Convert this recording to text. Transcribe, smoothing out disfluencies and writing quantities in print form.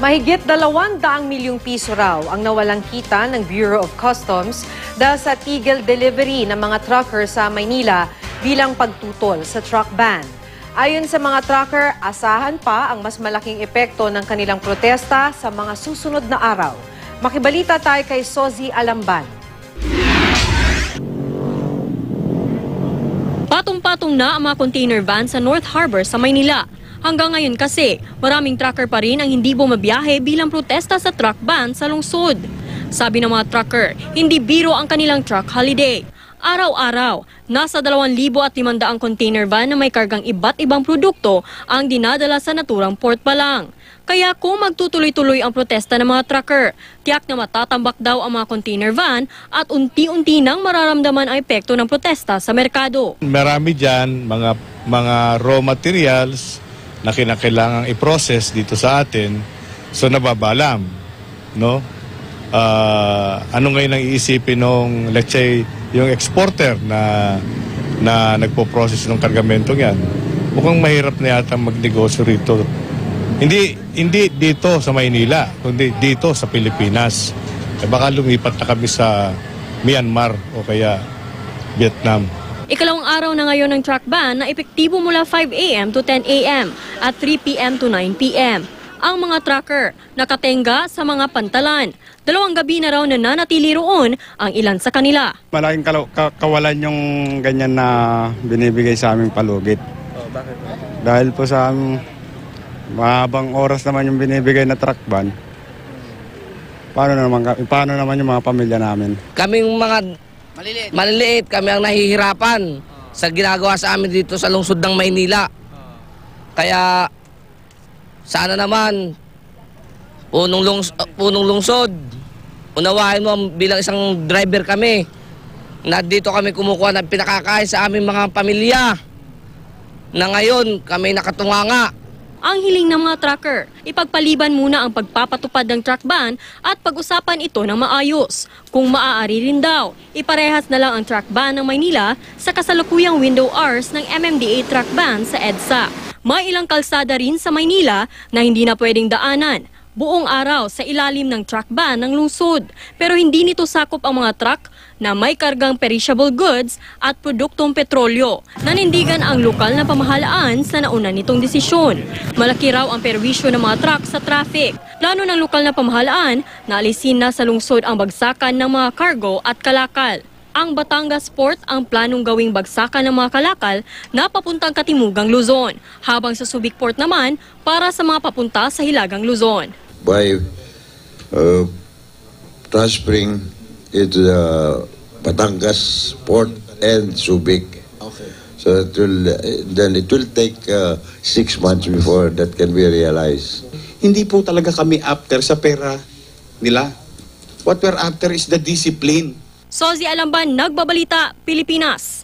Mahigit 200 milyong piso raw ang nawalang kita ng Bureau of Customs dahil sa tigil delivery ng mga trucker sa Maynila bilang pagtutol sa truck ban. Ayon sa mga trucker, asahan pa ang mas malaking epekto ng kanilang protesta sa mga susunod na araw. Makibalita tayo kay Sozi Alamban. Patong-patong na ang mga container van sa North Harbor sa Maynila. Hanggang ngayon kasi, maraming trucker pa rin ang hindi bumabiyahe bilang protesta sa truck ban sa lungsod. Sabi ng mga trucker, hindi biro ang kanilang truck holiday. Araw-araw, nasa 2,500 container van na may kargang iba't ibang produkto ang dinadala sa naturang port pa lang. Kaya kung magtutuloy-tuloy ang protesta ng mga trucker, tiyak na matatambak daw ang mga container van at unti-unti nang mararamdaman ang epekto ng protesta sa merkado. Marami dyan, mga raw materials na kinakailangang i-process dito sa atin, so nababalam, no? Ano ngayon ang iisipin ng, let's say, yung exporter na nagpo-process ng kargamento yan? Mukhang mahirap na yata magnegosyo rito. Hindi dito sa Maynila, kundi dito sa Pilipinas. Eh baka lumipat na kami sa Myanmar o kaya Vietnam. Ikalawang araw na ngayon ng truck ban na epektibo mula 5 AM to 10 AM at 3 PM to 9 PM. Ang mga trucker nakatenga sa mga pantalan. Dalawang gabi na raw na nanatili roon ang ilan sa kanila. Malaking kawalan yung ganyan na binibigay sa aming palugit. Oh, bakit? Dahil po sa mahabang oras naman yung binibigay na truck ban. Paano naman yung mga pamilya namin? Kaming mga maliliit kami ang nahihirapan sa ginagawa sa amin dito sa lungsod ng Maynila. Kaya sana naman punong lungsod, unawain mo bilang isang driver kami na dito kami kumukuha ng pinakakain sa aming mga pamilya na ngayon kami nakatunganga. Ang hiling ng mga trucker, ipagpaliban muna ang pagpapatupad ng truck ban at pag-usapan ito ng maayos. Kung maaari rin daw, iparehas na lang ang truck ban ng Maynila sa kasalukuyang window hours ng MMDA truck ban sa EDSA. May ilang kalsada rin sa Maynila na hindi na pwedeng daanan buong araw sa ilalim ng truck ban ng lungsod. Pero hindi nito sakop ang mga truck na may kargang perishable goods at produktong petrolyo. Nanindigan ang lokal na pamahalaan sa nauna nitong desisyon. Malaki raw ang perwisyo ng mga truck sa traffic. Plano ng lokal na pamahalaan na alisin na sa lungsod ang bagsakan ng mga cargo at kalakal. Ang Batangas Port ang planong gawing bagsakan ng mga kalakal na papuntang Katimugang Luzon, habang sa Subic Port naman para sa mga papunta sa Hilagang Luzon. By transferring it to the Batangas Port and Subic, okay. So it will take 6 months before that can be realized. Hindi po talaga kami after sa pera nila. What we're after is the discipline. Sozi Alamban, Nagbabalita, Pilipinas.